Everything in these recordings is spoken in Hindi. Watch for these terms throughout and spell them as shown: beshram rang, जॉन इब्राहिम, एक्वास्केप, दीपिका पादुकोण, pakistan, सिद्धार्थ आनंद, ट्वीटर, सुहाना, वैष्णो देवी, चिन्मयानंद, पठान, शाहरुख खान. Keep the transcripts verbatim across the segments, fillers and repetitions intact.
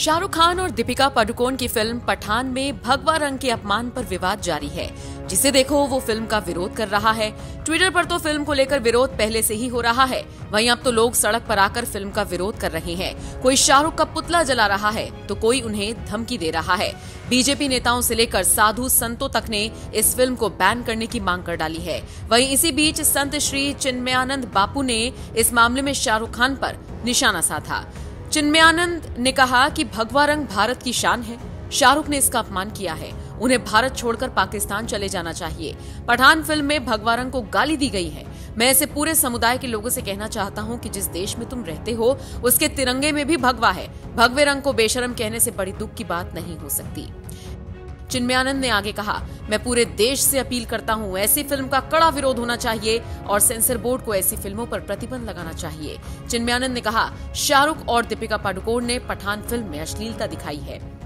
शाहरुख खान और दीपिका पादुकोण की फिल्म पठान में भगवा रंग के अपमान पर विवाद जारी है। जिसे देखो वो फिल्म का विरोध कर रहा है। ट्विटर पर तो फिल्म को लेकर विरोध पहले से ही हो रहा है, वहीं अब तो लोग सड़क पर आकर फिल्म का विरोध कर रहे हैं। कोई शाहरुख का पुतला जला रहा है तो कोई उन्हें धमकी दे रहा है। बीजेपी नेताओं से लेकर साधु संतों तक ने इस फिल्म को बैन करने की मांग कर डाली है। वहीं इसी बीच संत श्री चिन्मयानंद बापू ने इस मामले में शाहरुख खान पर निशाना साधा। चिन्मयानंद ने कहा कि भगवा रंग भारत की शान है, शाहरुख ने इसका अपमान किया है, उन्हें भारत छोड़कर पाकिस्तान चले जाना चाहिए। पठान फिल्म में भगवा रंग को गाली दी गई है। मैं ऐसे पूरे समुदाय के लोगों से कहना चाहता हूं कि जिस देश में तुम रहते हो उसके तिरंगे में भी भगवा है। भगवे रंग को बेशरम कहने से बड़ी दुख की बात नहीं हो सकती। चिन्मयानंद ने आगे कहा, मैं पूरे देश से अपील करता हूं, ऐसी फिल्म का कड़ा विरोध होना चाहिए और सेंसर बोर्ड को ऐसी फिल्मों पर प्रतिबंध लगाना चाहिए। चिन्मयानंद ने कहा, शाहरुख और दीपिका पादुकोण ने पठान फिल्म में अश्लीलता दिखाई है।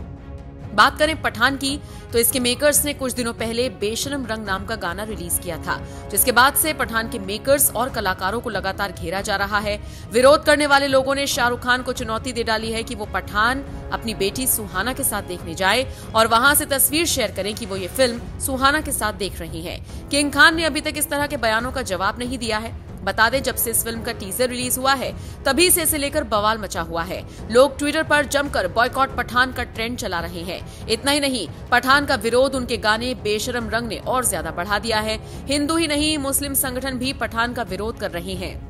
बात करें पठान की तो इसके मेकर्स ने कुछ दिनों पहले बेशरम रंग नाम का गाना रिलीज किया था, जिसके बाद से पठान के मेकर्स और कलाकारों को लगातार घेरा जा रहा है। विरोध करने वाले लोगों ने शाहरुख खान को चुनौती दे डाली है कि वो पठान अपनी बेटी सुहाना के साथ देखने जाए और वहां से तस्वीर शेयर करें कि वो ये फिल्म सुहाना के साथ देख रही है। किंग खान ने अभी तक इस तरह के बयानों का जवाब नहीं दिया है। बता दें, जब से इस फिल्म का टीजर रिलीज हुआ है तभी से इसे लेकर बवाल मचा हुआ है। लोग ट्विटर पर जमकर बॉयकॉट पठान का ट्रेंड चला रहे हैं। इतना ही नहीं, पठान का विरोध उनके गाने बेशरम रंग ने और ज्यादा बढ़ा दिया है। हिंदू ही नहीं, मुस्लिम संगठन भी पठान का विरोध कर रहे हैं।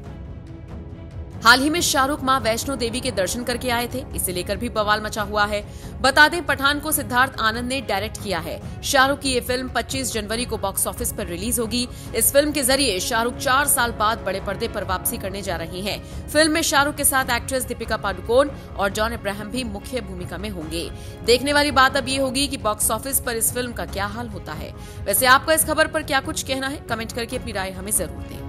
हाल ही में शाहरुख मां वैष्णो देवी के दर्शन करके आए थे, इसे लेकर भी बवाल मचा हुआ है। बता दें, पठान को सिद्धार्थ आनंद ने डायरेक्ट किया है। शाहरुख की ये फिल्म पच्चीस जनवरी को बॉक्स ऑफिस पर रिलीज होगी। इस फिल्म के जरिए शाहरुख चार साल बाद बड़े पर्दे पर वापसी करने जा रहे हैं। फिल्म में शाहरुख के साथ एक्ट्रेस दीपिका पादुकोण और जॉन इब्राहिम भी मुख्य भूमिका में होंगे। देखने वाली बात अब ये होगी कि बॉक्स ऑफिस पर इस फिल्म का क्या हाल होता है। वैसे आपका इस खबर पर क्या कुछ कहना है, कमेंट करके अपनी राय हमें जरूर दें।